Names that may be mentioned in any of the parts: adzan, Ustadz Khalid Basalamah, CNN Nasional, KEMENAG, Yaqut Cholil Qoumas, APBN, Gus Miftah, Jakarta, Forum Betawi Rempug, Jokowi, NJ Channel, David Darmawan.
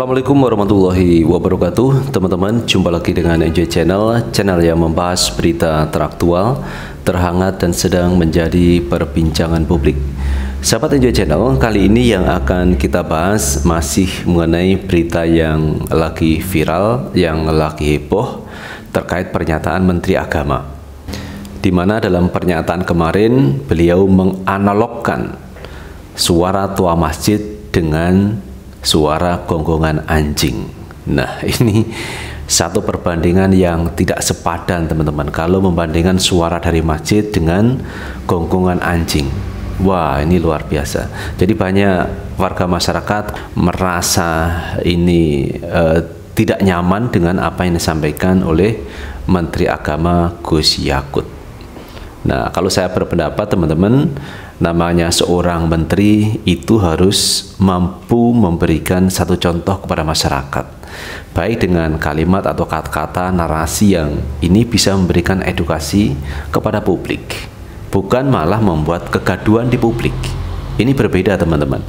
Assalamualaikum warahmatullahi wabarakatuh. Teman-teman, jumpa lagi dengan NJ Channel yang membahas berita teraktual, terhangat dan sedang menjadi perbincangan publik. Sahabat NJ Channel, kali ini yang akan kita bahas masih mengenai berita yang lagi viral, yang lagi heboh terkait pernyataan Menteri Agama, di mana dalam pernyataan kemarin beliau menganalogkan suara tua masjid dengan suara gonggongan anjing. Nah, ini satu perbandingan yang tidak sepadan, teman-teman. Kalau membandingkan suara dari masjid dengan gonggongan anjing, wah, ini luar biasa. Jadi banyak warga masyarakat merasa ini tidak nyaman dengan apa yang disampaikan oleh Menteri Agama Gus Yaqut. Nah, kalau saya berpendapat, teman-teman, namanya seorang menteri itu harus mampu memberikan satu contoh kepada masyarakat, baik dengan kalimat atau kata-kata narasi yang ini bisa memberikan edukasi kepada publik, bukan malah membuat kegaduhan di publik. Ini berbeda, teman-teman.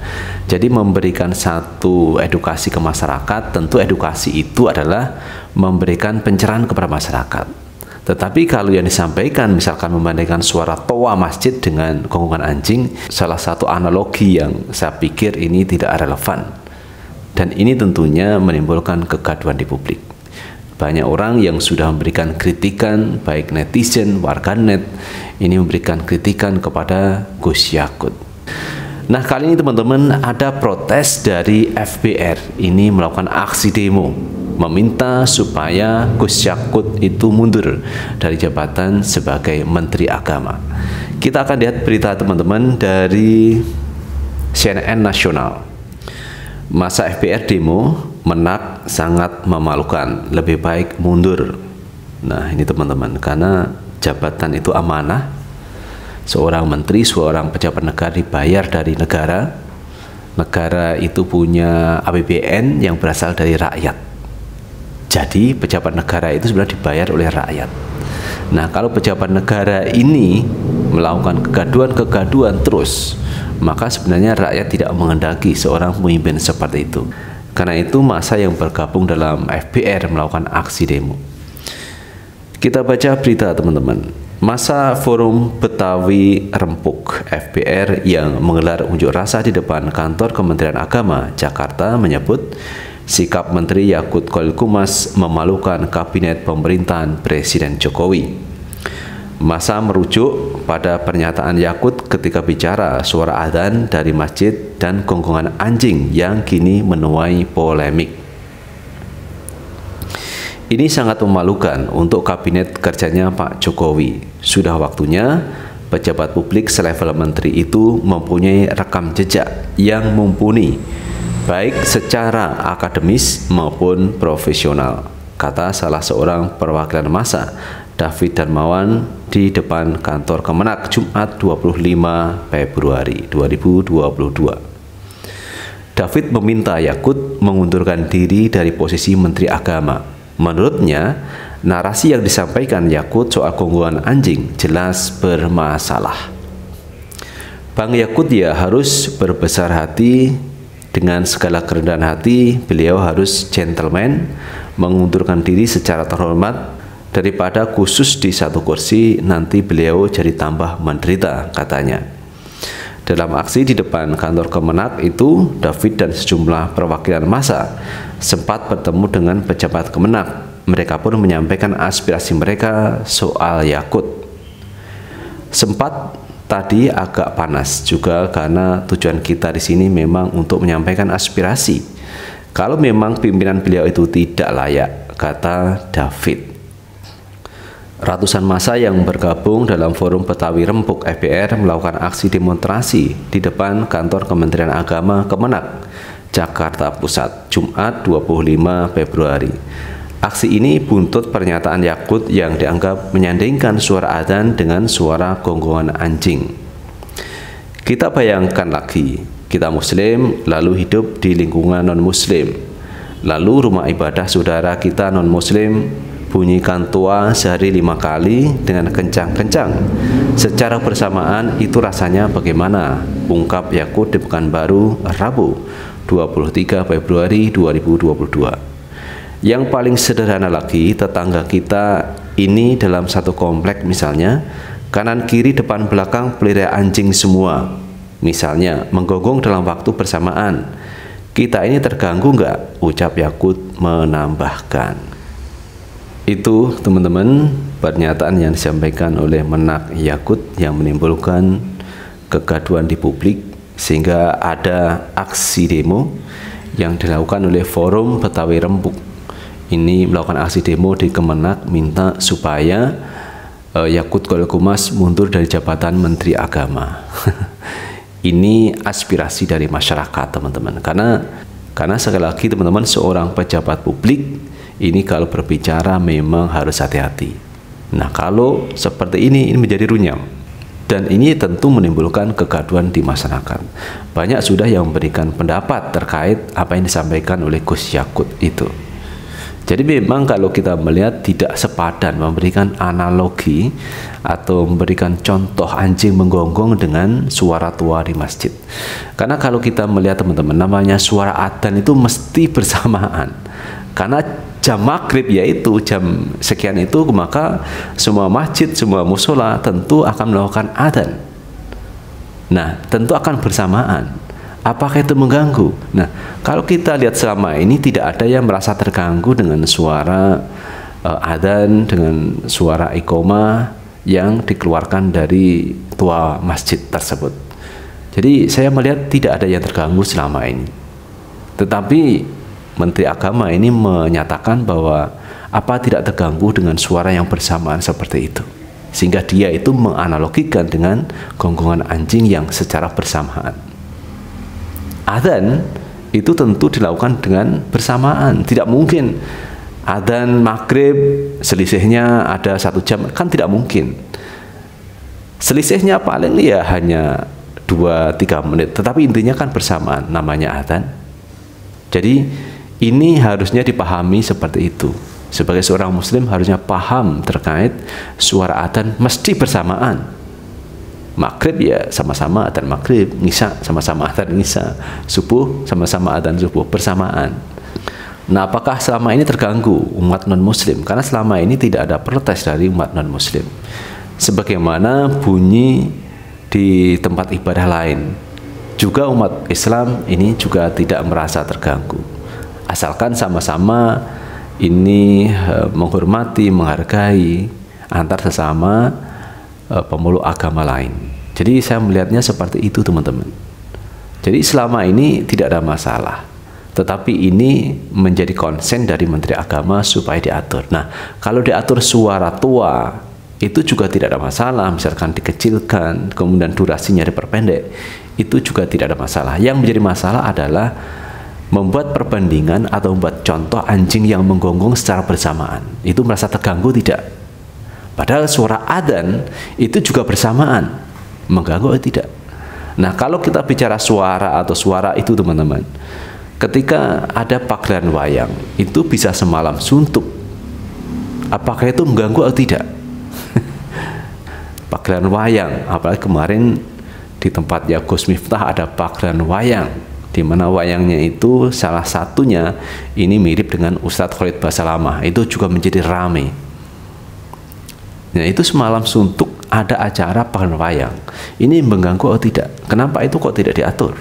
Jadi memberikan satu edukasi ke masyarakat, tentu edukasi itu adalah memberikan pencerahan kepada masyarakat. Tetapi kalau yang disampaikan misalkan membandingkan suara toa masjid dengan gonggongan anjing, salah satu analogi yang saya pikir ini tidak relevan. Dan ini tentunya menimbulkan kegaduhan di publik. Banyak orang yang sudah memberikan kritikan, baik netizen, warganet, ini memberikan kritikan kepada Gus Yaqut. Nah, kali ini teman-teman ada protes dari FBR, ini melakukan aksi demo meminta supaya Gus Yaqut itu mundur dari jabatan sebagai Menteri Agama. Kita akan lihat berita, teman-teman, dari CNN Nasional. Masa FBR demo menak sangat memalukan, lebih baik mundur. Nah, ini teman-teman, karena jabatan itu amanah. Seorang menteri, seorang pejabat negara dibayar dari negara. Negara itu punya APBN yang berasal dari rakyat. Jadi pejabat negara itu sebenarnya dibayar oleh rakyat. Nah, kalau pejabat negara ini melakukan kegaduhan-kegaduhan terus, maka sebenarnya rakyat tidak menghendaki seorang pemimpin seperti itu. Karena itu massa yang bergabung dalam FBR melakukan aksi demo. Kita baca berita, teman-teman. Massa Forum Betawi Rempug FBR yang menggelar unjuk rasa di depan kantor Kementerian Agama Jakarta menyebut sikap Menteri Yaqut Cholil Qoumas memalukan kabinet pemerintahan Presiden Jokowi. Massa merujuk pada pernyataan Yaqut ketika bicara suara adzan dari masjid dan gonggongan anjing yang kini menuai polemik. Ini sangat memalukan untuk kabinet kerjanya Pak Jokowi. Sudah waktunya pejabat publik selevel menteri itu mempunyai rekam jejak yang mumpuni, baik secara akademis maupun profesional, kata salah seorang perwakilan massa, David Darmawan, di depan kantor KEMENAG Jumat 25 Februari 2022. David meminta Yaqut mengundurkan diri dari posisi Menteri Agama. Menurutnya, narasi yang disampaikan Yaqut soal gonggongan anjing jelas bermasalah. Bang Yaqut ya harus berbesar hati. Dengan segala kerendahan hati, beliau harus gentleman, mengundurkan diri secara terhormat, daripada khusus di satu kursi, nanti beliau jadi tambah menderita, katanya. Dalam aksi di depan kantor Kemenag itu, David dan sejumlah perwakilan massa sempat bertemu dengan pejabat Kemenag. Mereka pun menyampaikan aspirasi mereka soal Yaqut. Sempat tadi agak panas juga karena tujuan kita di sini memang untuk menyampaikan aspirasi. Kalau memang pimpinan beliau itu tidak layak, kata David. Ratusan massa yang bergabung dalam Forum Betawi Rempug FBR melakukan aksi demonstrasi di depan kantor Kementerian Agama Kemenag Jakarta Pusat Jumat 25 Februari. Aksi ini buntut pernyataan Yaqut yang dianggap menyandingkan suara adzan dengan suara gonggongan anjing. Kita bayangkan lagi, kita muslim lalu hidup di lingkungan non-muslim. Lalu rumah ibadah saudara kita non-muslim bunyikan tua sehari 5 kali dengan kencang-kencang. Secara bersamaan itu rasanya bagaimana? Ungkap Yaqut di Pekanbaru Rabu 23 Februari 2022. Yang paling sederhana lagi, tetangga kita ini dalam satu komplek misalnya, kanan kiri depan belakang pelihara anjing semua, misalnya menggonggong dalam waktu bersamaan. Kita ini terganggu nggak? Ucap Yaqut menambahkan. Itu teman-teman pernyataan yang disampaikan oleh Menak Yaqut yang menimbulkan kegaduhan di publik, sehingga ada aksi demo yang dilakukan oleh Forum Betawi Rempug. Ini melakukan aksi demo di Kemenak minta supaya Yaqut Cholil Qoumas mundur dari jabatan Menteri Agama. Ini aspirasi dari masyarakat, teman-teman. Karena sekali lagi teman-teman, seorang pejabat publik ini kalau berbicara memang harus hati-hati. Nah, kalau seperti ini menjadi runyam. Dan ini tentu menimbulkan kegaduhan di masyarakat. Banyak sudah yang memberikan pendapat terkait apa yang disampaikan oleh Gus Yaqut itu. Jadi memang kalau kita melihat tidak sepadan memberikan analogi atau memberikan contoh anjing menggonggong dengan suara tua di masjid. Karena kalau kita melihat teman-teman, namanya suara adzan itu mesti bersamaan. Karena jam maghrib yaitu jam sekian itu, maka semua masjid, semua musola tentu akan melakukan adzan. Nah, tentu akan bersamaan. Apakah itu mengganggu? Nah, kalau kita lihat selama ini tidak ada yang merasa terganggu dengan suara adzan, dengan suara iqomah yang dikeluarkan dari tua masjid tersebut. Jadi saya melihat tidak ada yang terganggu selama ini. Tetapi Menteri Agama ini menyatakan bahwa apa tidak terganggu dengan suara yang bersamaan seperti itu, sehingga dia itu menganalogikan dengan gonggongan anjing yang secara bersamaan. Adzan itu tentu dilakukan dengan bersamaan, tidak mungkin adzan maghrib selisihnya ada 1 jam, kan tidak mungkin. Selisihnya paling ya hanya 2-3 menit, tetapi intinya kan bersamaan, namanya adzan. Jadi ini harusnya dipahami seperti itu. Sebagai seorang muslim harusnya paham terkait suara adzan mesti bersamaan. Maghrib ya sama-sama adzan maghrib, nisa sama-sama adzan nisa, subuh sama-sama adzan subuh, bersamaan. Nah, apakah selama ini terganggu umat non-muslim? Karena selama ini tidak ada protes dari umat non-muslim. Sebagaimana bunyi di tempat ibadah lain, juga umat Islam ini juga tidak merasa terganggu. Asalkan sama-sama ini menghormati, menghargai antar sesama pemeluk agama lain. Jadi saya melihatnya seperti itu, teman-teman. Jadi selama ini tidak ada masalah, tetapi ini menjadi konsen dari Menteri Agama supaya diatur. Nah, kalau diatur suara tua itu juga tidak ada masalah, misalkan dikecilkan, kemudian durasinya diperpendek, itu juga tidak ada masalah. Yang menjadi masalah adalah membuat perbandingan atau membuat contoh anjing yang menggonggong secara bersamaan. Itu merasa terganggu tidak? Padahal suara adzan itu juga bersamaan, mengganggu atau tidak? Nah, kalau kita bicara suara atau suara itu, teman-teman, ketika ada pagelaran wayang itu bisa semalam suntuk, apakah itu mengganggu atau tidak? Pagelaran wayang, apalagi kemarin di tempat Gus Miftah ada pagelaran wayang, di mana wayangnya itu salah satunya ini mirip dengan Ustadz Khalid Basalamah, itu juga menjadi rame. Nah, itu semalam suntuk ada acara pagelaran wayang. Ini mengganggu atau tidak? Kenapa itu kok tidak diatur?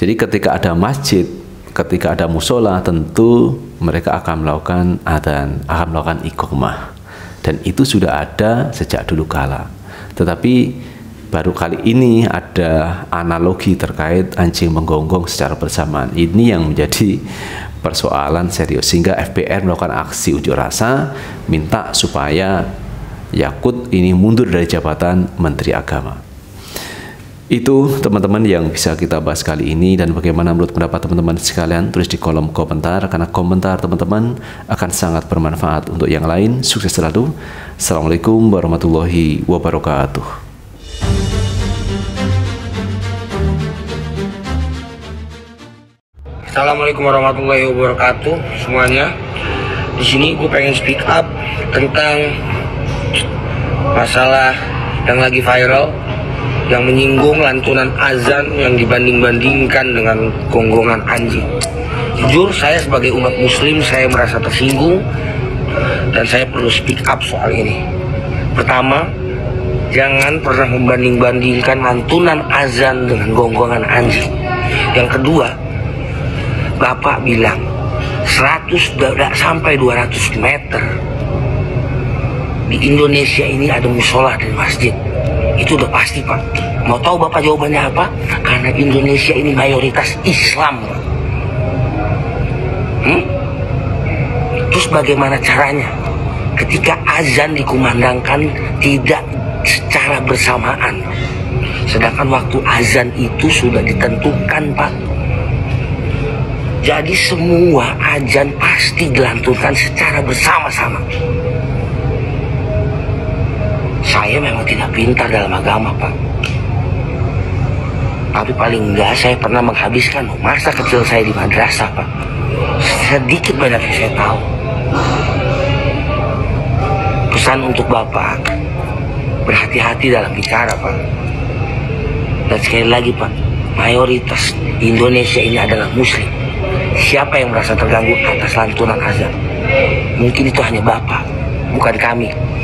Jadi ketika ada masjid, ketika ada musola, tentu mereka akan melakukan adzan, akan melakukan iqomah. Dan itu sudah ada sejak dulu kala. Tetapi baru kali ini ada analogi terkait anjing menggonggong secara bersamaan. Ini yang menjadi persoalan serius, sehingga FBR melakukan aksi unjuk rasa minta supaya Yaqut ini mundur dari jabatan Menteri Agama. Itu teman-teman yang bisa kita bahas kali ini. Dan bagaimana menurut pendapat teman-teman sekalian, tulis di kolom komentar, karena komentar teman-teman akan sangat bermanfaat untuk yang lain. Sukses selalu. Assalamualaikum warahmatullahi wabarakatuh. Assalamualaikum warahmatullahi wabarakatuh semuanya. Di sini gue pengen speak up tentang masalah yang lagi viral yang menyinggung lantunan azan yang dibanding-bandingkan dengan gonggongan anjing. Jujur, saya sebagai umat muslim, saya merasa tersinggung dan saya perlu speak up soal ini. Pertama, jangan pernah membanding-bandingkan lantunan azan dengan gonggongan anjing. Yang kedua, Bapak bilang 100 sampai 200 meter di Indonesia ini ada mushola dan masjid. Itu udah pasti, Pak. Mau tahu Bapak jawabannya apa? Karena Indonesia ini mayoritas Islam, Pak. Terus bagaimana caranya ketika azan dikumandangkan tidak secara bersamaan, sedangkan waktu azan itu sudah ditentukan, Pak? Jadi semua azan pasti dilantunkan secara bersama-sama. Saya memang tidak pintar dalam agama, Pak, tapi paling enggak saya pernah menghabiskan masa kecil saya di madrasah, Pak. Sedikit banyak yang saya tahu. Pesan untuk Bapak, berhati-hati dalam bicara, Pak. Dan sekali lagi, Pak, mayoritas di Indonesia ini adalah muslim. Siapa yang merasa terganggu atas lantunan azan? Mungkin itu hanya Bapak, bukan kami.